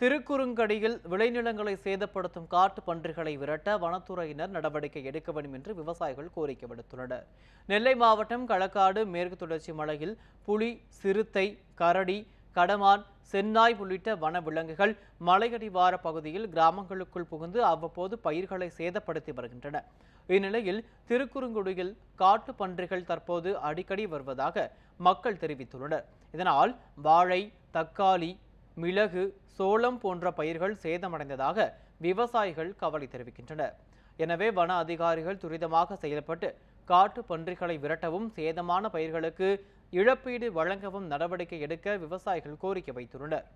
திருக்குறுங்கடியில் விளைநிலங்களை சேதப்படுத்தும் காட்டு பன்றிகளை விரட்ட வனத்துறையினர் நடவடிக்கை எடுக்க வேண்டும் என்று விவசாயிகள் கோரிக்கை விடுத்துள்ளனர். நெல்லை மாவட்டம் களக்காடு மேற்கு தொடர்ச்சி மலையில் புலி, சிறுத்தை, கரடி, கடமான், செந்நாய் உள்ளிட்ட வனவிலங்குகள் மலையடிவார பகுதியில் கிராமங்களுக்குள் புகுந்து அவ்வப்போது பயிர்களை சேதப்படுத்தி வருகின்றன. இந்நிலையில் திருக்குறுங்குடியில் காட்டு பன்றிகள் தற்போது அடிக்கடி வருவதாக மக்கள் தெரிவித்துள்ளனர். இதனால் வாழை, தக்காளி, மிளகு, சோளம் போன்ற பயிர்கள் சேதமடைந்ததாக விவசாயிகள் கவலை தெரிவிக்கின்றனர். எனவே வன அதிகாரிகள் துரிதமாக செயல்பட்டு காட்டு பன்றிகளை விரட்டவும் சேதமான பயிர்களுக்கு இழப்பீடு வழங்கவும் நடவடிக்கை எடுக்க விவசாயிகள் கோரிக்கை வைத்துள்ளனர்.